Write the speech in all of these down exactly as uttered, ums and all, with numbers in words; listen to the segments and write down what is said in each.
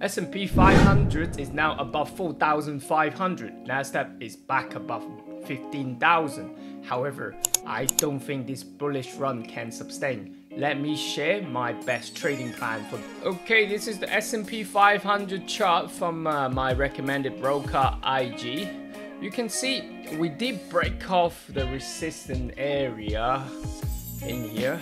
S and P five hundred is now above four thousand five hundred, Nasdaq is back above fifteen thousand. However, I don't think this bullish run can sustain. Let me share my best trading plan for. Okay, this is the S and P five hundred chart from uh, my recommended broker I G. You can see we did break off the resistance area in here,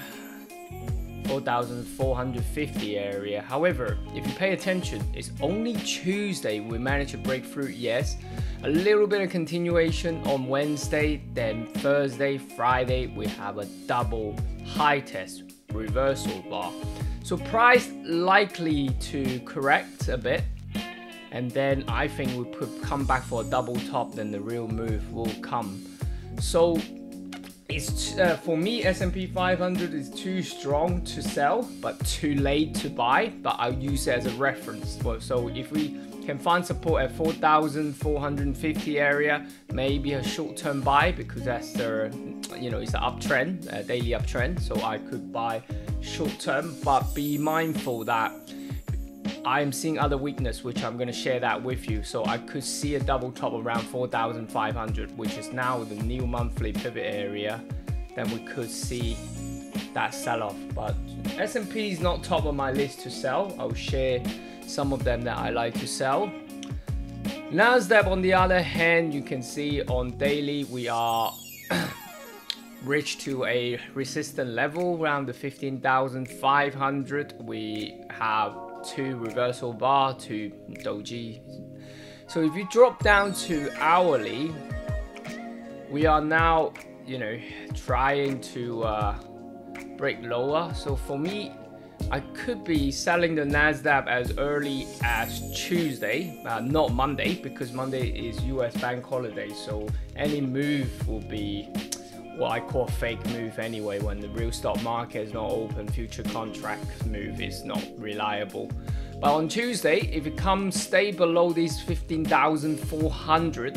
four thousand four hundred fifty area. However, if you pay attention, it's only Tuesday we managed to break through. Yes, a little bit of continuation on Wednesday, then Thursday, Friday we have a double high test reversal bar, so price likely to correct a bit, and then I think we could come back for a double top, then the real move will come. So it's uh, for me, S and P five hundred is too strong to sell but too late to buy, but I'll use it as a reference. So if we can find support at four thousand four hundred fifty area, maybe a short-term buy, because that's the, you know, it's the uptrend, uh, daily uptrend, so I could buy short-term. But be mindful that I'm seeing other weakness, which I'm going to share that with you. So I could see a double top around four thousand five hundred, which is now the new monthly pivot area. Then we could see that sell-off. But S and P is not top of my list to sell. I'll share some of them that I like to sell. Nasdaq, on the other hand, you can see on daily we are reached to a resistant level around the fifteen thousand five hundred. We have two reversal bar, two doji. So if you drop down to hourly, we are now, you know, trying to uh, break lower. So for me, I could be selling the Nasdaq as early as Tuesday, uh, not Monday, because Monday is U S bank holiday. So any move will be what I call a fake move anyway, when the real stock market is not open, future contract move is not reliable. But on Tuesday, if it comes stay below these fifteen thousand four hundred,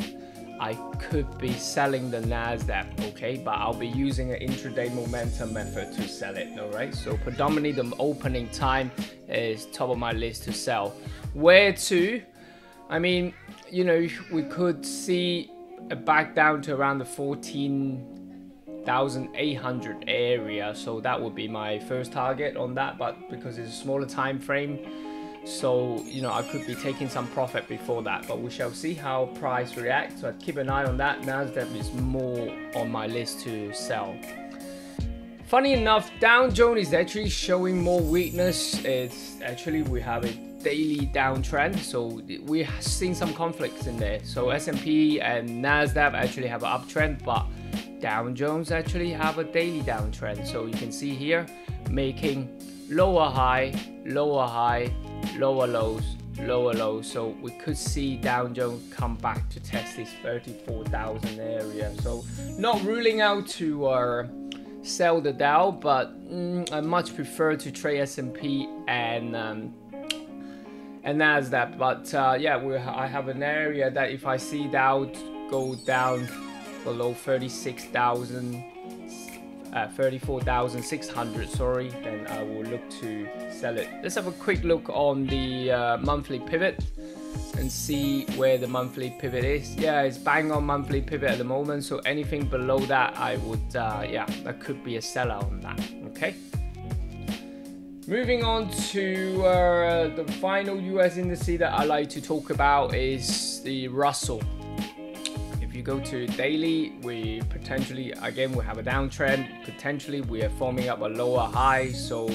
I could be selling the Nasdaq, okay? But I'll be using an intraday momentum method to sell it, all right? So predominantly the opening time is top of my list to sell. Where to? I mean, you know, we could see back down to around the fourteen thousand eight hundred area, so that would be my first target on that. But because it's a smaller time frame, so you know, I could be taking some profit before that, but we shall see how price reacts. So I'd keep an eye on that. Nasdaq is more on my list to sell. Funny enough, Dow Jones is actually showing more weakness. It's actually, we have a daily downtrend, so we're seeing some conflicts in there. So S and P and Nasdaq actually have an uptrend, but Dow Jones actually have a daily downtrend. So you can see here, making lower high, lower high, lower lows, lower lows. So we could see Dow Jones come back to test this thirty-four thousand area. So not ruling out to uh, sell the Dow, but mm, I much prefer to trade S and P and um, and Nasdaq. But uh, yeah, we I have an area that if I see Dow go down below thirty-six thousand. Uh, thirty-four thousand six hundred, sorry, then I will look to sell it. Let's have a quick look on the uh, monthly pivot and see where the monthly pivot is. Yeah, it's bang on monthly pivot at the moment, so anything below that I would uh, yeah, that could be a seller on that. Okay, moving on to uh, the final U S indice that I like to talk about is the Russell. Go to daily, we potentially again we have a downtrend, potentially we are forming up a lower high. So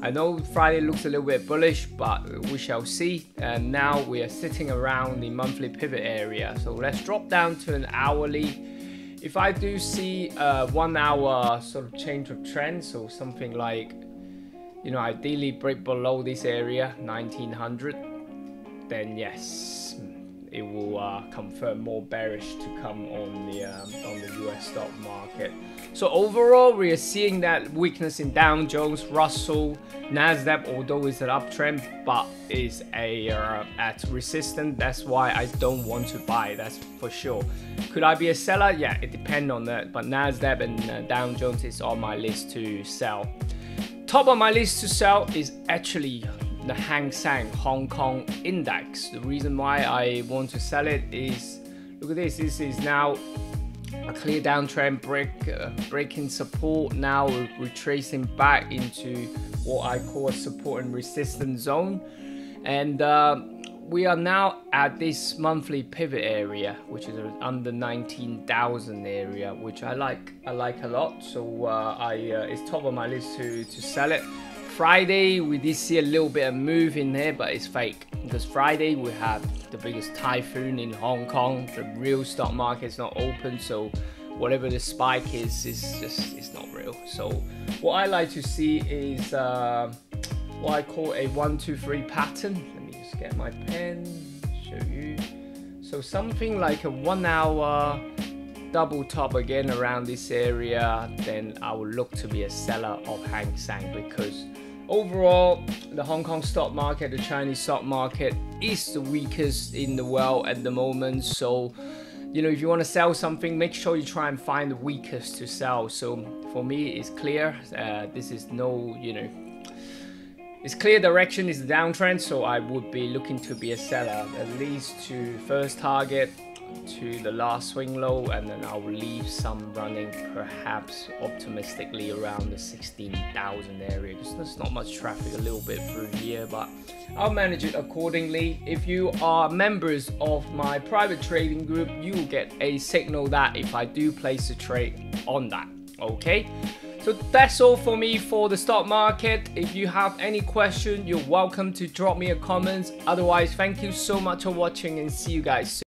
I know Friday looks a little bit bullish, but we shall see. And now we are sitting around the monthly pivot area, so let's drop down to an hourly. If I do see a one hour sort of change of trend, so something like, you know, ideally break below this area nineteen hundred, then yes, it will uh, confirm more bearish to come on the um, on the U S stock market. So overall, we are seeing that weakness in Dow Jones, Russell, Nasdaq, although it's an uptrend, but is a uh, at resistance. That's why I don't want to buy. That's for sure. Could I be a seller? Yeah, it depends on that. But Nasdaq and uh, Dow Jones is on my list to sell. Top of my list to sell is actually the Hang Seng Hong Kong index. The reason why I want to sell it is, look at this, this is now a clear downtrend, break, uh, breaking support. Now we're retracing back into what I call a support and resistance zone. And uh, we are now at this monthly pivot area, which is under nineteen thousand area, which I like, I like a lot. So uh, I, uh, it's top of my list to, to sell it. Friday, we did see a little bit of move in there, but it's fake, because Friday we had the biggest typhoon in Hong Kong. The real stock market's not open, so whatever the spike is, is just, it's not real. So what I like to see is uh, what I call a one, two, three pattern. Let me just get my pen, show you. So something like a one hour double top again around this area, then I would look to be a seller of Hang Seng, because overall the Hong Kong stock market, the Chinese stock market, is the weakest in the world at the moment. So you know, if you want to sell something, make sure you try and find the weakest to sell. So for me, it's clear, uh, this is no, you know, it's clear direction is the downtrend, so I would be looking to be a seller, at least to first target, to the last swing low, and then I'll leave some running, perhaps optimistically around the sixteen thousand area, because there's not much traffic, a little bit through here, but I'll manage it accordingly. If you are members of my private trading group, you will get a signal that if I do place a trade on that. Okay, so that's all for me for the stock market. If you have any question, you're welcome to drop me a comment. Otherwise, thank you so much for watching, and see you guys soon.